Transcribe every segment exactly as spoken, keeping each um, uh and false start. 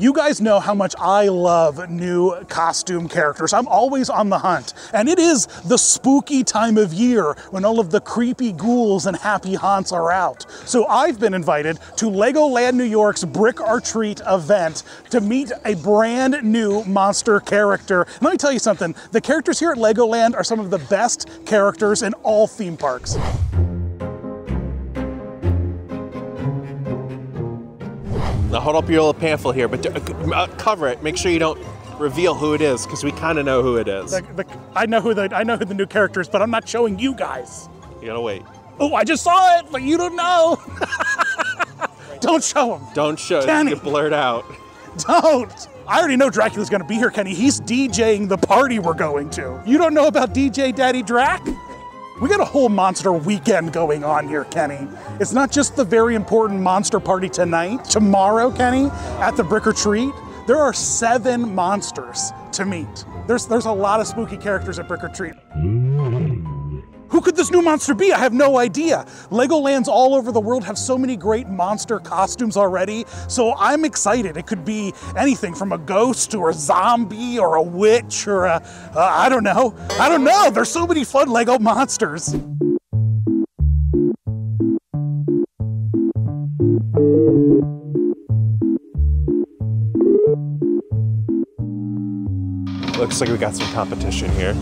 You guys know how much I love new costume characters. I'm always on the hunt. And it is the spooky time of year when all of the creepy ghouls and happy haunts are out. So I've been invited to Legoland New York's Brick or Treat event to meet a brand new monster character. And let me tell you something, the characters here at Legoland are some of the best characters in all theme parks. Now hold up your little pamphlet here, but uh, cover it. Make sure you don't reveal who it is, because we kind of know who it is. The, the, I know who the I know who the new character is, but I'm not showing you guys. You gotta wait. Oh, I just saw it, but you don't know. Don't show him. Don't show. Kenny. Get blurred out. Don't. I already know Dracula's gonna be here, Kenny. He's DJing the party we're going to. You don't know about D J Daddy Drac? We got a whole monster weekend going on here, Kenny. It's not just the very important monster party tonight. Tomorrow, Kenny, at the Brick or Treat, there are seven monsters to meet. There's, there's a lot of spooky characters at Brick or Treat. Who could this new monster be? I have no idea. Legolands all over the world have so many great monster costumes already, so I'm excited. It could be anything from a ghost or a zombie or a witch or a, uh, I don't know. I don't know, there's so many fun Lego monsters. Looks like we got some competition here.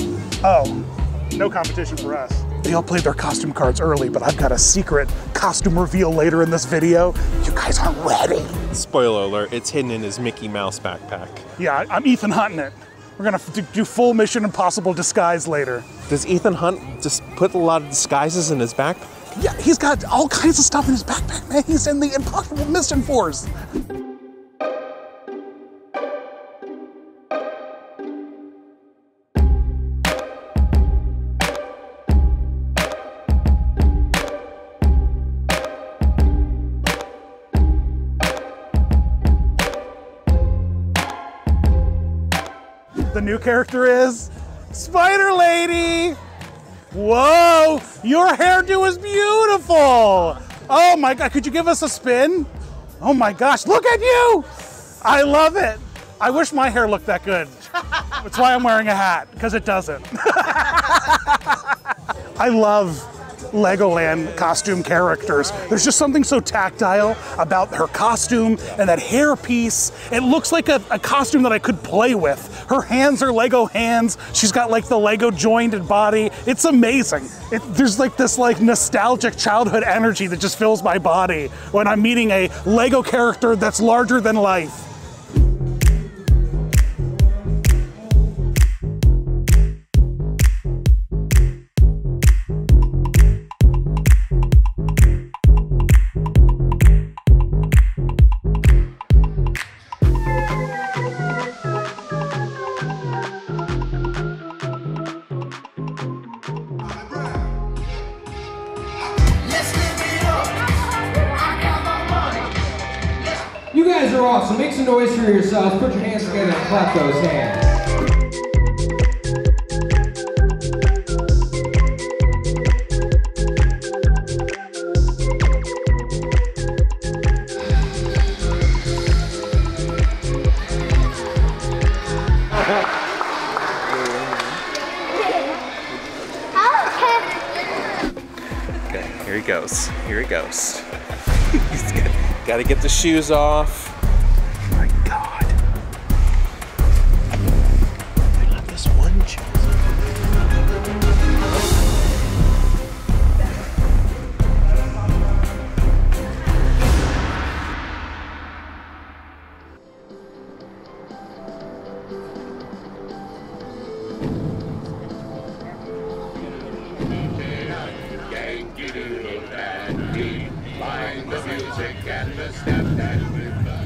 Oh. No competition for us. They all played their costume cards early, but I've got a secret costume reveal later in this video. You guys aren't ready. Spoiler alert, it's hidden in his Mickey Mouse backpack. Yeah, I'm Ethan Hunting it. We're gonna f do full Mission Impossible disguise later. Does Ethan Hunt just put a lot of disguises in his backpack? Yeah, he's got all kinds of stuff in his backpack, man. He's in the Impossible Mission Force. The new character is Spider Lady. Whoa, your hairdo is beautiful. Oh my God, could you give us a spin? Oh my gosh, look at you. I love it. I wish my hair looked that good. That's why I'm wearing a hat, because it doesn't. I love Legoland costume characters. There's just something so tactile about her costume and that hair piece. It looks like a, a costume that I could play with. Her hands are Lego hands. She's got like the Lego jointed body. It's amazing. It, there's like this like nostalgic childhood energy that just fills my body when I'm meeting a Lego character that's larger than life. Awesome. Make some noise for yourselves. Put your hands together and clap those hands. Okay, here he goes. Here he goes. He's got to get the shoes off. Find the music and the step that we find.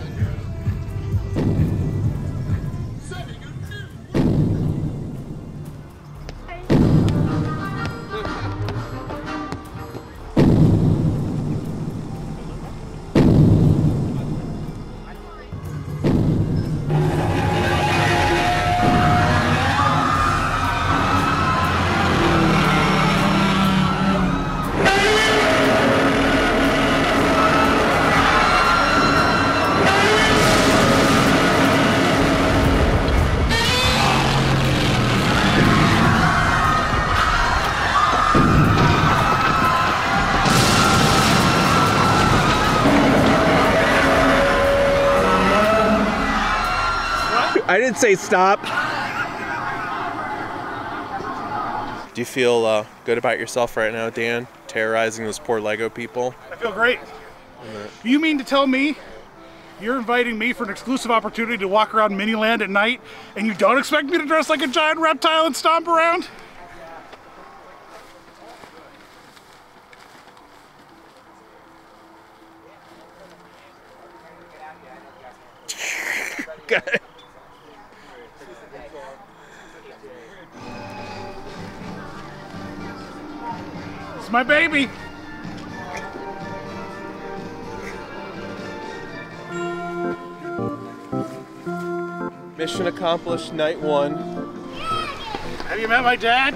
I didn't say stop. Do you feel uh, good about yourself right now, Dan? Terrorizing those poor Lego people? I feel great. Mm-hmm. You mean to tell me you're inviting me for an exclusive opportunity to walk around Miniland at night and you don't expect me to dress like a giant reptile and stomp around? Good. It's my baby. Mission accomplished, night one. Have you met my dad?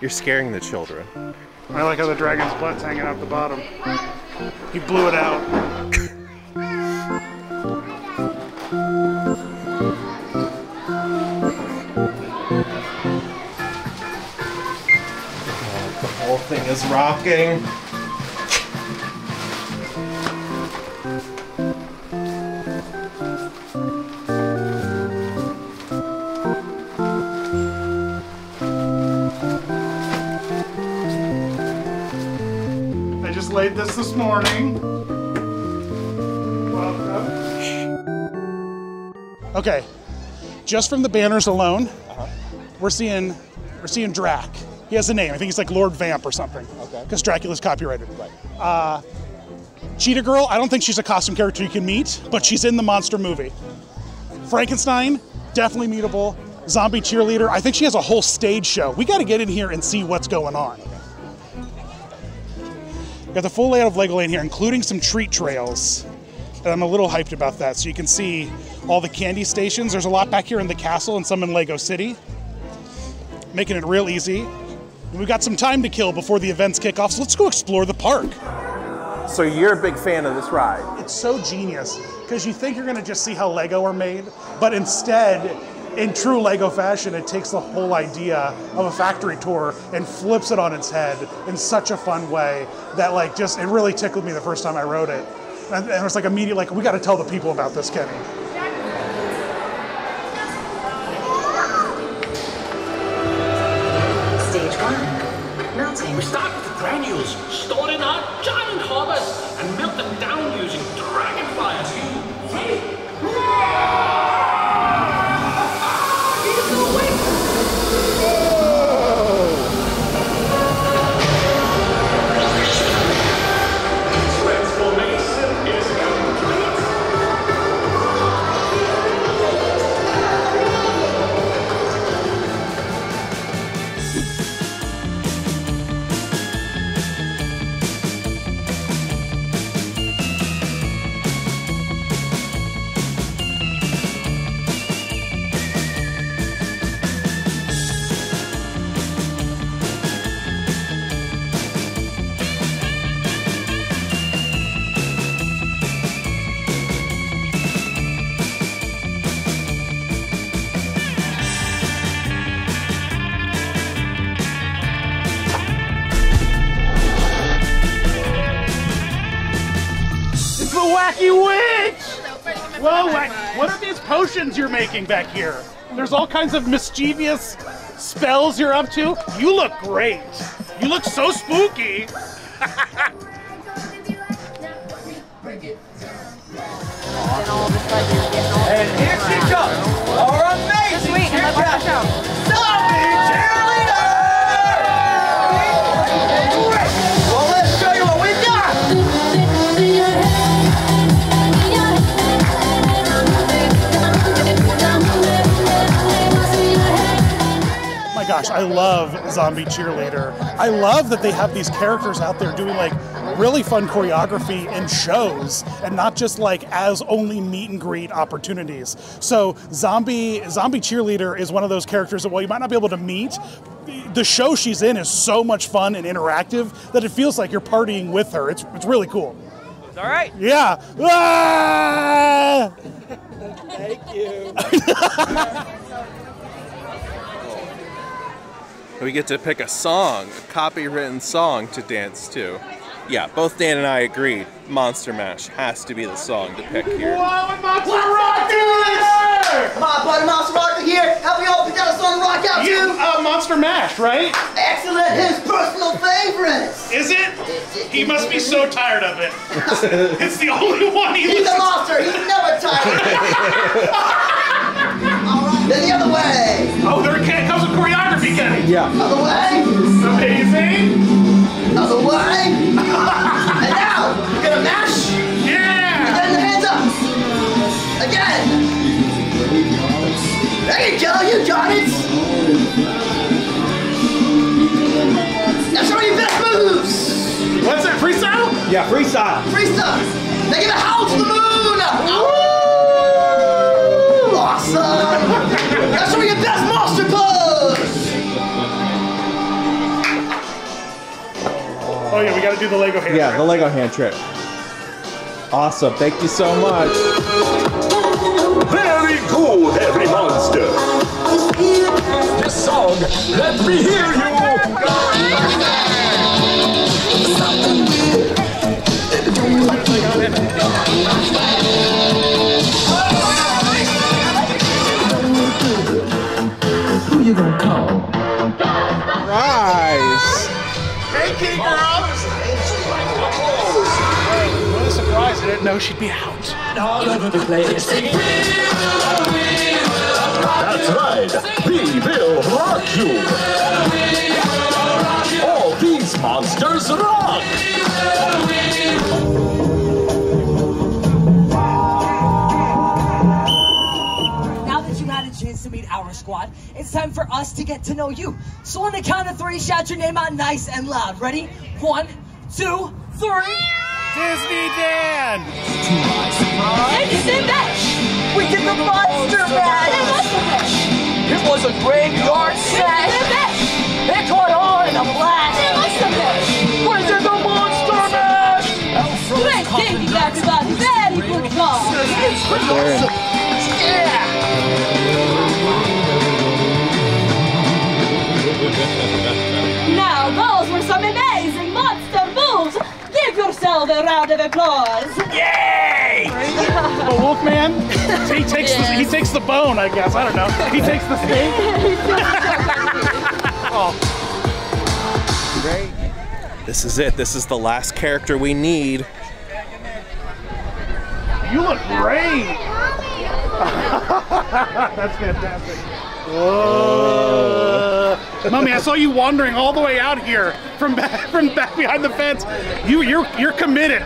You're scaring the children. I like how the dragon's butt's hanging out the bottom. You blew it out. Oh, the whole thing is rocking. Played this this morning. Welcome. Okay, just from the banners alone, uh-huh. we're seeing we're seeing Drac. He has a name. I think he's like Lord Vamp or something. Okay. Because Dracula's copyrighted. Right. Uh, Cheetah Girl. I don't think she's a costume character you can meet, but she's in the monster movie. Frankenstein, definitely meetable. Zombie Cheerleader. I think she has a whole stage show. We got to get in here and see what's going on. Got the full layout of Legoland here, including some treat trails. And I'm a little hyped about that. So you can see all the candy stations. There's a lot back here in the castle and some in Lego City. Making it real easy. And we've got some time to kill before the events kick off, so let's go explore the park. So you're a big fan of this ride? It's so genius, because you think you're gonna just see how Lego are made, but instead, in true Lego fashion, it takes the whole idea of a factory tour and flips it on its head in such a fun way that, like, just, it really tickled me the first time I rode it. And, and it was like immediately, like, we gotta tell the people about this, Kenny. Stage one, melting. We start with the granules, stored in our giant harvest, and melt them down using dragon fire. Two, three, yeah! Wacky Witch! Whoa, what are these potions you're making back here? There's all kinds of mischievous spells you're up to. You look great. You look so spooky. And here she comes, our amazing cheerleader, Zombie Cheerleader! Well, let's show you what we got! Gosh, I love Zombie Cheerleader. I love that they have these characters out there doing like really fun choreography and shows and not just like as only meet and greet opportunities. So Zombie Zombie Cheerleader is one of those characters that while you might not be able to meet, the show she's in is so much fun and interactive that it feels like you're partying with her. It's, it's really cool. It's all right. Yeah. Ah! Thank you. We get to pick a song, a copywritten song to dance to. yeah, both Dan and I agree, Monster Mash has to be the song to pick here. Wow, Monster Rocker! Come on, buddy, Monster Rocker here. Help me all pick out a song to rock out to. Yeah, uh, Monster Mash, right? Excellent, his personal favorites. Is it? He must be so tired of it. It's the only one he He's listens. A monster, he's never tired of it. All right, then the other way. Oh, there comes with choreography, Kenny. Yeah. Other way. Amazing. Other way. And now, we're gonna mash. Yeah! And then the hands up. Again. There you go, you got it. Now show me your best moves. What's that, freestyle? Yeah, freestyle. Freestyle. Now give a howl to the moon. Woo! Awesome. Now show me your best monster pose. Oh yeah, we gotta do the Lego hand yeah, trick. Yeah, the Lego hand trick. Awesome, thank you so much. Very cool, every monster. This song, let me hear you. Who you gonna call? Rise. Hey, King Girl. Surprised I didn't know she'd be out. All over the place. That's right. We will rock you. All these monsters rock. Now that you had a chance to meet our squad, it's time for us to get to know you. So on the count of three, shout your name out nice and loud. Ready? One, two, three. Disney Dan! It's the match! We did the Monster Mash! It was a graveyard smash! It caught on in a blast! We did the Monster Mash! Great candy bags about very good call! Yeah! Now those were some amazing monster moves! Give yourself a round of applause! Yay! The Wolfman, he takes yes. the, he takes the bone, I guess. I don't know. He takes the steak. Oh. Great. This is it. This is the last character we need. You look great. That's fantastic. Whoa. Mummy, I saw you wandering all the way out here from back, from back behind the fence. You, you're, you're committed.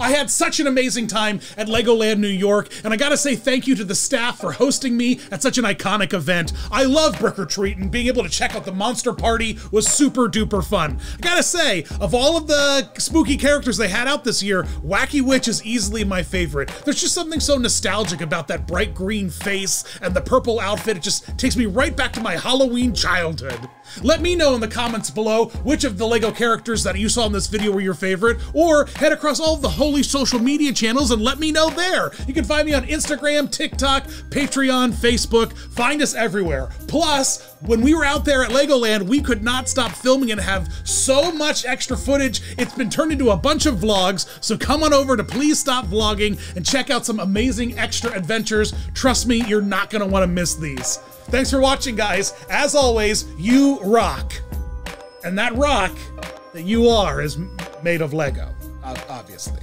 I had such an amazing time at Legoland New York, and I gotta say thank you to the staff for hosting me at such an iconic event. I love Brick or Treat, and being able to check out the monster party was super duper fun. I gotta say, of all of the spooky characters they had out this year, Wacky Witch is easily my favorite. There's just something so nostalgic about that bright green face and the purple outfit. It just takes me right back to my Halloween childhood. Let me know in the comments below which of the Lego characters that you saw in this video were your favorite, or head across all of the Holy social media channels and let me know there. You can find me on Instagram, TikTok, Patreon, Facebook. Find us everywhere. Plus, when we were out there at Legoland, we could not stop filming and have so much extra footage. It's been turned into a bunch of vlogs, so come on over to Please Stop Vlogging and check out some amazing extra adventures. Trust me, you're not gonna wanna miss these. Thanks for watching, guys. As always, you rock. And that rock that you are is made of Lego, obviously.